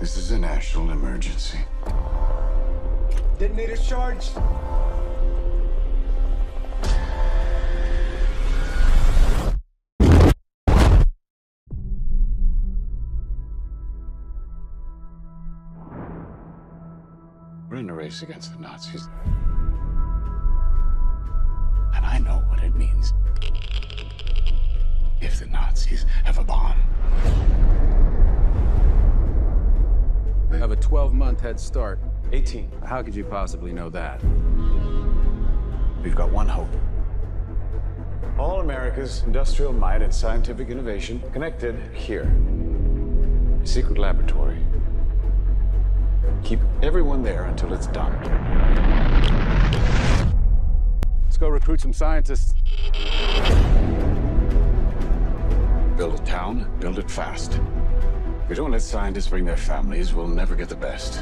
This is a national emergency. Detonator charged. We're in a race against the Nazis. And I know what it means if the Nazis have a bomb. They have a 12-month head start. 18. How could you possibly know that? We've got one hope. All America's industrial might and scientific innovation connected here. A secret laboratory. Keep everyone there until it's done. Let's go recruit some scientists. Build a town, build it fast. If we don't let scientists bring their families, we'll never get the best.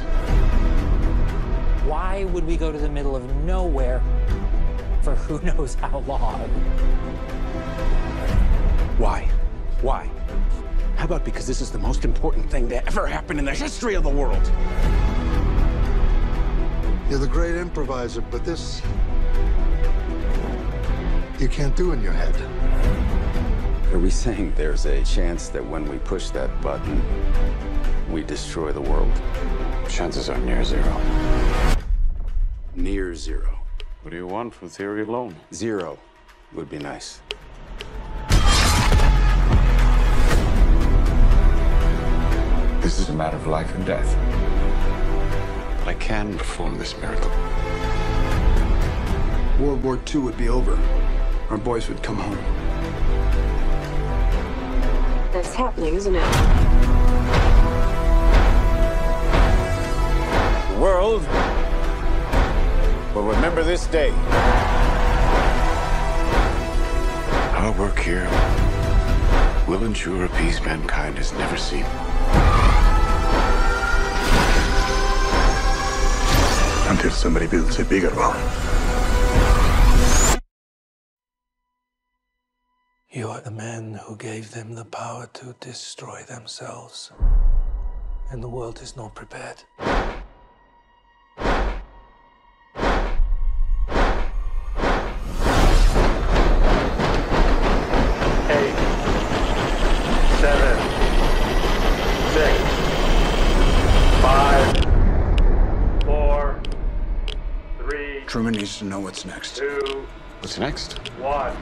Why would we go to the middle of nowhere for who knows how long? Why? Why? How about because this is the most important thing that ever happened in the history of the world? You're the great improviser, but this, you can't do in your head. Are we saying there's a chance that when we push that button, we destroy the world? Chances are near zero. Near zero. What do you want from theory alone? Zero would be nice. This is a matter of life and death. I can perform this miracle. World War II would be over. Our boys would come home. That's happening, isn't it? The world will remember this day. Our work here will ensure a peace mankind has never seen. Until somebody builds a bigger one. You are the man who gave them the power to destroy themselves. And the world is not prepared. Truman needs to know what's next. What's next? One.